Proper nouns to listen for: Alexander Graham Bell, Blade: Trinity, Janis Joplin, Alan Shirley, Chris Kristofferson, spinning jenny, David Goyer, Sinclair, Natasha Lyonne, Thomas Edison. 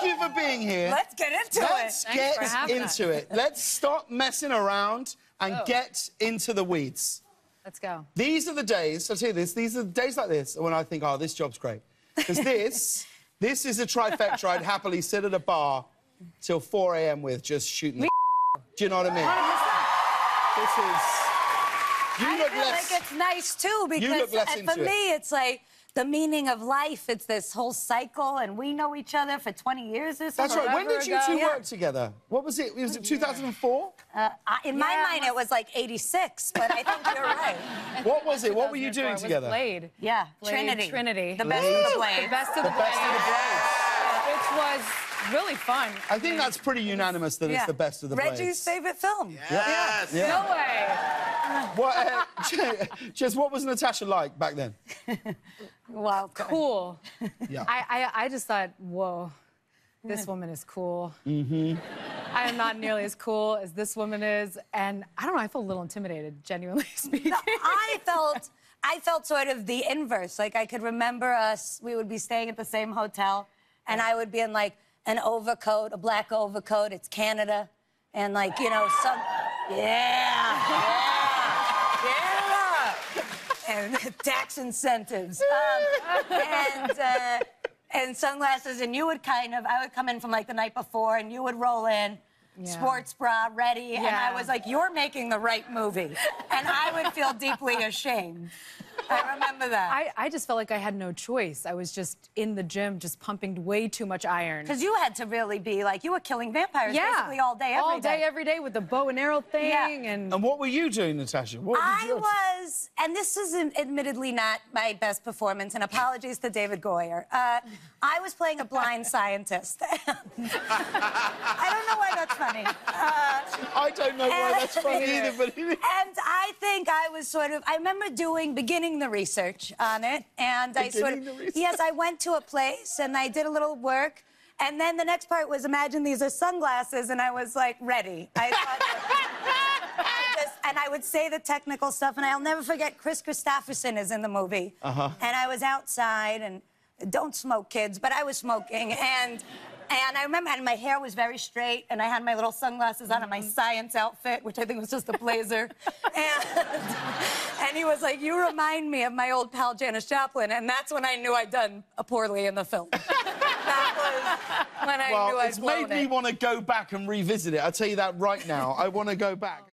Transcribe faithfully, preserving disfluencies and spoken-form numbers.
Thank you for being here. Let's get into Let's it. Get Thanks for into us. it. Let's stop messing around and oh. get into the weeds. Let's go. These are the days, I'll tell you this, these are the days like this when I think, oh, this job's great. Because this, this is a trifecta I'd happily sit at a bar till four A M with, just shooting the Do you know what I mean? one hundred percent. This is... You I look feel less, like it's nice, too, because uh, for me, it. it's like the meaning of life. It's this whole cycle, and we know each other for twenty years or so. That's right. When did you two ago? work yeah. together? What was it? Was it two thousand four? Uh, in yeah, my mind, it was, it was like eighty-six, but I think you're right. What was it? What were you doing together? Blade. Yeah, Blade, Trinity. Trinity. The best Blade. of the Blade. The best of the, the Blade. Best of the Blade. Yeah. Which was really fun. I think that's pretty unanimous that yeah. it's the best of the Blades. Reggie's favorite film. Yes. Yeah. Yeah. No way. What, uh, just what was Natasha like back then? Wow, cool. Yeah. I, I, I just thought, whoa, this woman is cool. Mm-hmm. I am not nearly as cool as this woman is, and I don't know. I felt a little intimidated, genuinely speaking. No, I felt, I felt sort of the inverse. Like I could remember us. We would be staying at the same hotel, and I would be in like an overcoat, a black overcoat. It's Canada, and like you know some, yeah. yeah. And tax incentives, um, and, uh, and sunglasses, and you would kind of, I would come in from, like, the night before, and you would roll in, yeah. sports bra, ready, yeah. and I was like, you're making the right movie, and I would feel deeply ashamed. I remember that. I, I just felt like I had no choice. I was just in the gym, just pumping way too much iron. Because you had to really be, like, you were killing vampires yeah. basically all day, every all day. All day, every day with the bow and arrow thing. Yeah. And... and what were you doing, Natasha? What I you... was, and this is admittedly not my best performance, and apologies to David Goyer. Uh, I was playing a blind scientist. I don't know why that's funny. Uh, I don't know and, why that's funny either, but... and I think I was sort of, I remember doing, beginning the research on it, and I sort of yes, I went to a place and I did a little work, and then the next part was imagine these are sunglasses, and I was like ready. I thought, I just, and I would say the technical stuff, and I'll never forget Chris Kristofferson is in the movie, uh-huh. and I was outside and don't smoke, kids, but I was smoking, and and I remember and my hair was very straight, and I had my little sunglasses on, mm-hmm. and my science outfit, which I think was just a blazer, and. And he was like, you remind me of my old pal Janis Joplin. And that's when I knew I'd done poorly in the film. That was when I well, knew I'd blown it. It's made me want to go back and revisit it. I'll tell you that right now. I want to go back.